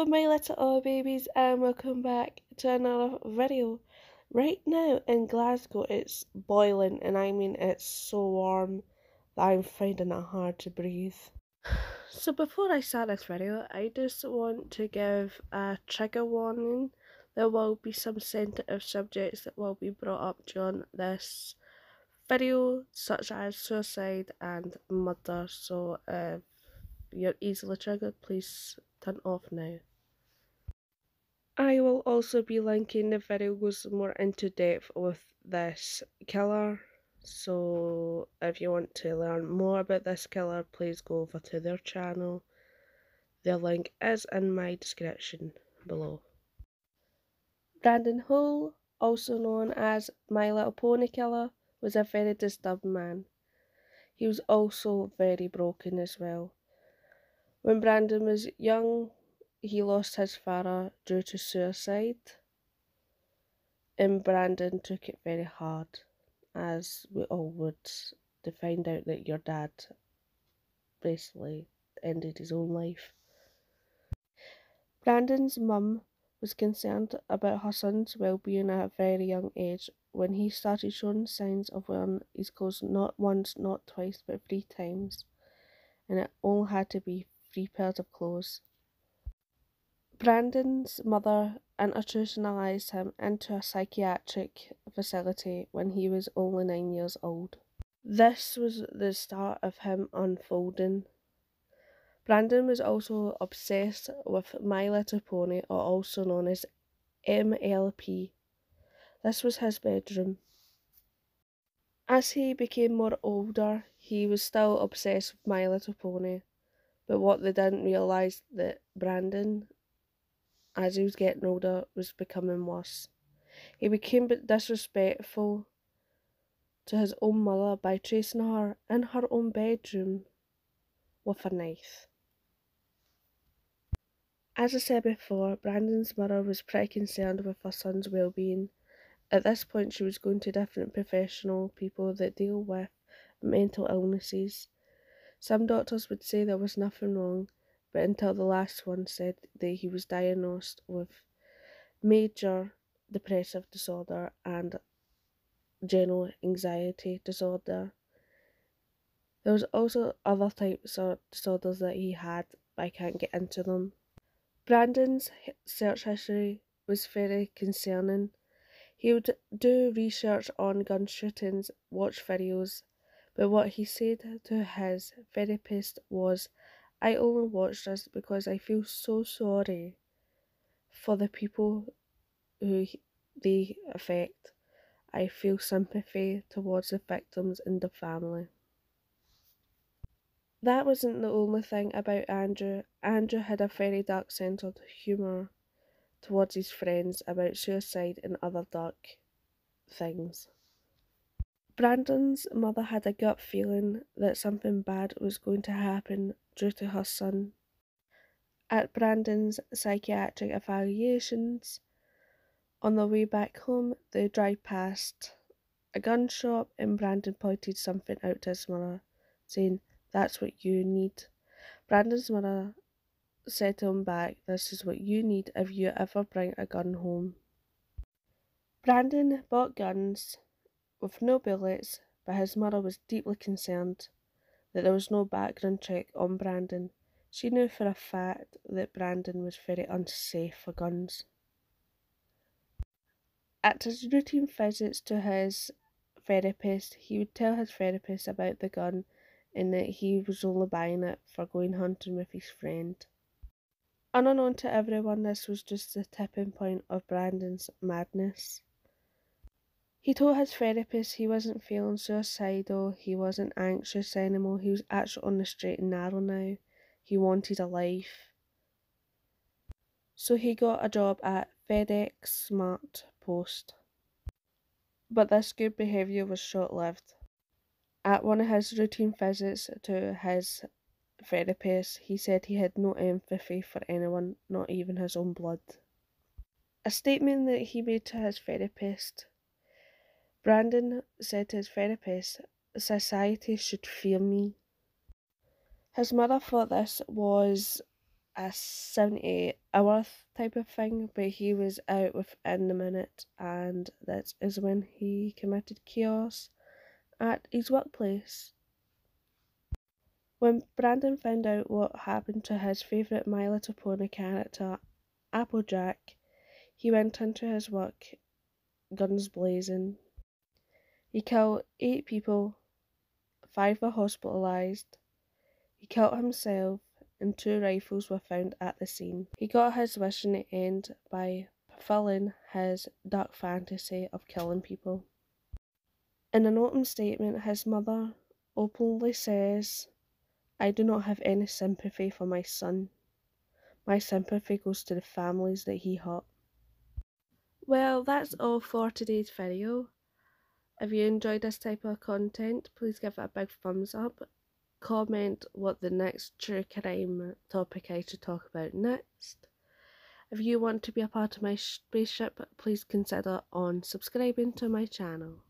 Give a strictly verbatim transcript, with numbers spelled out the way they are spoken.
Hello my little owl babies, and welcome back to another video. Right now in Glasgow it's boiling, and I mean it's so warm that I'm finding it hard to breathe. So before I start this video, I just want to give a trigger warning. There will be some sensitive subjects that will be brought up during this video, such as suicide and murder, so uh, you're easily triggered, please turn off now. I will also be linking the video goes more into depth with this killer, so if you want to learn more about this killer, please go over to their channel. Their link is in my description below. Brandon Hole, also known as My Little Pony Killer, was a very disturbed man. He was also very broken as well. When Brandon was young, he lost his father due to suicide, and Brandon took it very hard, as we all would, to find out that your dad basically ended his own life. Brandon's mum was concerned about her son's well-being at a very young age when he started showing signs of wearing his clothes not once, not twice, but three times, and it all had to be three pairs of clothes. Brandon's mother institutionalised him into a psychiatric facility when he was only nine years old. This was the start of him unfolding. Brandon was also obsessed with My Little Pony, or also known as M L P. This was his bedroom. As he became more older, he was still obsessed with My Little Pony. But what they didn't realise that Brandon, as he was getting older, was becoming worse. He became disrespectful to his own mother by chasing her in her own bedroom with a knife. As I said before, Brandon's mother was pretty concerned with her son's well-being. At this point she was going to different professional people that deal with mental illnesses. Some doctors would say there was nothing wrong, but until the last one said that he was diagnosed with major depressive disorder and general anxiety disorder. There was also other types of disorders that he had, but I can't get into them. Brandon's search history was very concerning. He would do research on gun shootings, watch videos, but what he said to his therapist was, "I only watch this because I feel so sorry for the people who they affect. I feel sympathy towards the victims and the family." That wasn't the only thing about Andrew. Andrew had a very dark sense of humour towards his friends about suicide and other dark things. Brandon's mother had a gut feeling that something bad was going to happen due to her son. At Brandon's psychiatric evaluations, on the way back home, they drive past a gun shop, and Brandon pointed something out to his mother, saying, "That's what you need." Brandon's mother said to him back, "This is what you need if you ever bring a gun home." Brandon bought guns with no bullets, but his mother was deeply concerned that there was no background check on Brandon. She knew for a fact that Brandon was very unsafe for guns. At his routine visits to his therapist, he would tell his therapist about the gun and that he was only buying it for going hunting with his friend. Unknown to everyone, this was just the tipping point of Brandon's madness. He told his therapist he wasn't feeling suicidal, he wasn't anxious anymore, he was actually on the straight and narrow now. He wanted a life. So he got a job at FedEx Smart Post. But this good behaviour was short-lived. At one of his routine visits to his therapist, he said he had no empathy for anyone, not even his own blood. A statement that he made to his therapist. Brandon said to his therapist, "Society should fear me." His mother thought this was a seventy-eight hour type of thing, but he was out within the minute, and that is when he committed chaos at his workplace. When Brandon found out what happened to his favourite My Little Pony character, Applejack, he went into his work, guns blazing. He killed eight people, five were hospitalised, he killed himself, and two rifles were found at the scene. He got his wish in the end by fulfilling his dark fantasy of killing people. In an open statement, his mother openly says, "I do not have any sympathy for my son. My sympathy goes to the families that he hurt." Well, that's all for today's video. If you enjoyed this type of content, please give it a big thumbs up. Comment what the next true crime topic I should talk about next. If you want to be a part of my spaceship, please consider on subscribing to my channel.